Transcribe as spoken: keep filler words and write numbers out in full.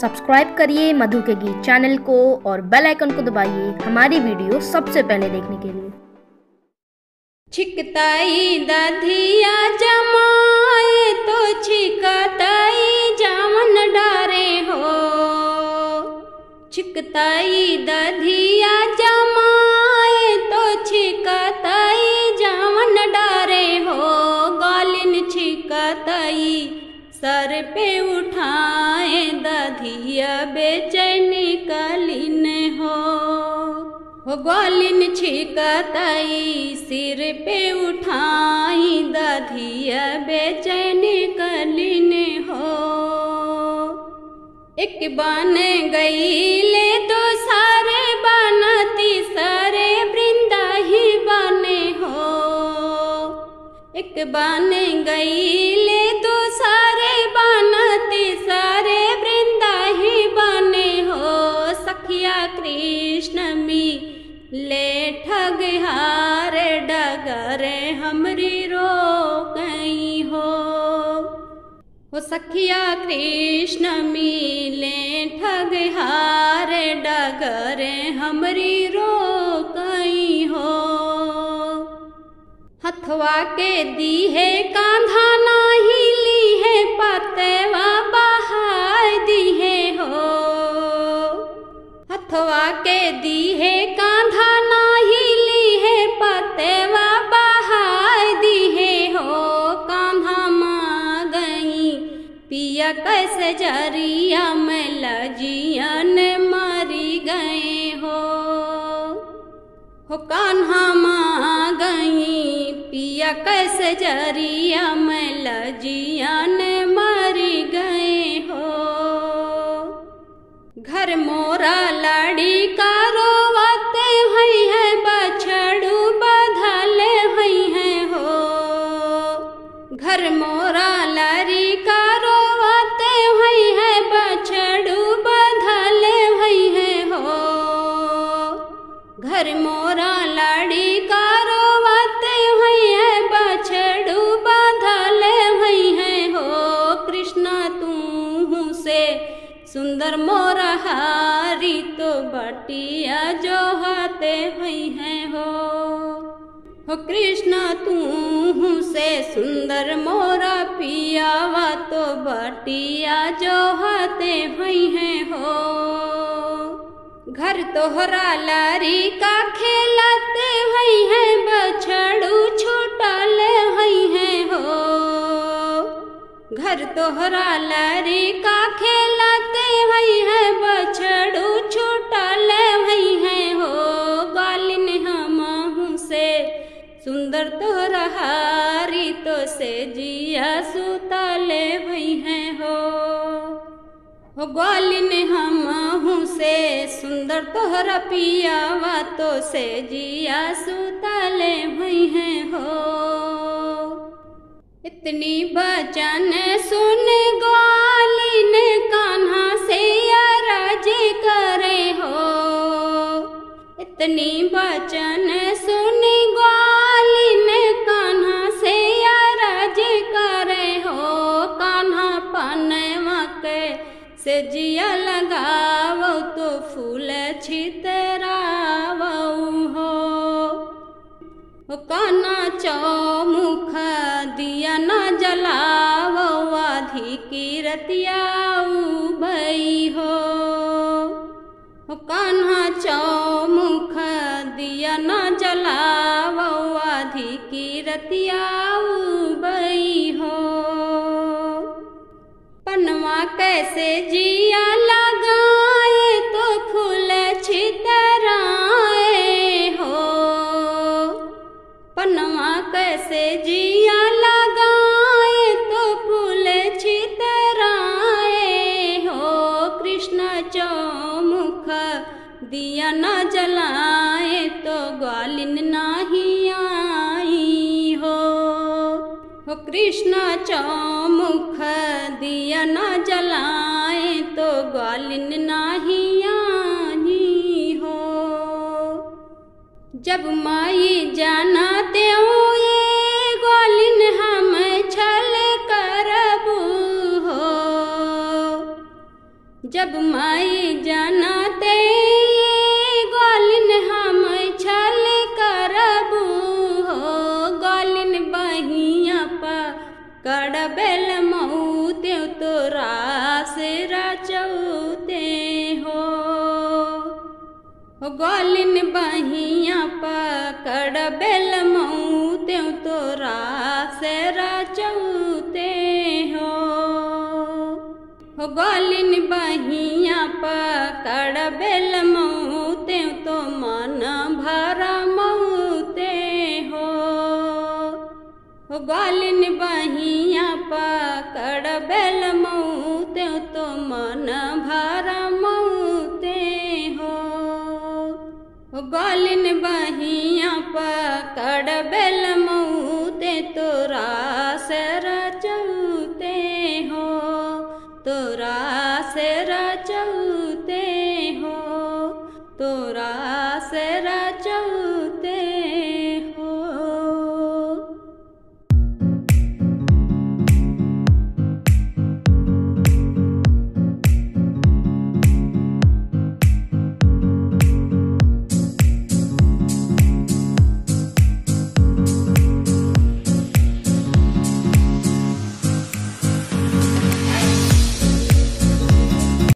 Subscribe करिए मधु के गीत चैनल को और बेल आइकन को दबाइए हमारी वीडियो सबसे पहले देखने के लिए। छिकताई दधिया जमाए तो छिकताई जावन डारे हो, छिकताई दधिया जमाए तो छिकताई जावन डारे हो, गालिन छिकताई सर पे उठाए दधिया बेचैनी कालिन हो, हो गोलिन छिकताई सिर पे उठाई दधिया बेचैनी कालिन हो। एक बन गई ले तो सारे बनती सारे वृंदा ही बने हो, एक बन गई ले तो सारे बनते सारे वृंदा ही बने हो, सखिया कृष्ण मी ले ठग हार डगर हमरी रो गई हो, हो सखिया कृष्ण मी ले ठग हार डगर हमरी रो गई हो। हथवा के दी है कांधा नाही ली है पतवा बहाय दी है हो, हथवा के दी है कांधा नाही ली है पतवा बहाय दी है हो, कांधा माँ गई पिया कस जरिया में लजियन मरी गए हो, हो कान्हा माँ गई पिया कस जरिया में लजियन मर गए हो। घर मोरा लाड़ी का रोवते हुई है बछड़ू बधाले हुई है हो, घर मोरा लाड़ी का रोवते हुई है बछड़ू बधाले हुई है हो, घर मोरा लाड़ी का रोवते हुई है बछड़ू बांधले हुई है हो, कृष्णा तू हूँ से सुंदर मोरा हारी तो बटिया जो हाथे हुई है हो, हो कृष्णा तू हूँ से सुंदर मोरा पिया वा तो बटिया जो हाथे हुई है हो। घर तोहरा लारी का खेलते हुई है बछड़ू छोटा ले हुई है हो, घर तोहरा लारी का खेलते हुई है बछड़ू छोटा ले हुई है हो, गालिन हमहु से सुंदर तोहरा हारी तो से जिया सूता ले हुई है हो, हो गोलिन हमहु से सुंदर तोहरा पिया वा तो से जिया सुताले भई है हो। इतनी बचन सुन गोलिन कान्हा से या राजी करे हो, इतनी बचन सुन गोलिन कान्हा से या राजी करे हो, कान्हा पनवा के से जिया लगाव तो फूल छितरावऊ हो, हो काना चौमुख दिया न जलाव आधी कीरतियाऊ भई हो, हो कान्हा चौमुख दिया न जलाव आधी कीरतियाऊ भई हो। पनवा कैसे जिया लगाए तो फूल छितराए हो, पनवा कैसे जिया लगाए तो फूल छितराए हो, कृष्ण चौमुख दिया न जलाए तो ग्वालिन नहीं आई हो, हो कृष्ण चौमुख दिया ना जलाए तो ग्वालिन नहीं आनी हो। जब माई जानते हो ये ग्वालिन हम छल करबू हो, जब माई जानते गोलिन हम छल करबू हो गोलिन बहिया पड़बेल मऊते तोरा से रचौते हो गोलिन बहिया पड़बेल मऊते तोरा से रचौते हो गोलिन बहिया पकड़बेल मऊते तो मन भरा मऊते हो गोलिन बहिया पकड़बेल मऊते तो मन भरा मऊते हो गोलिन बहिया पकड़बेल मऊते तोरा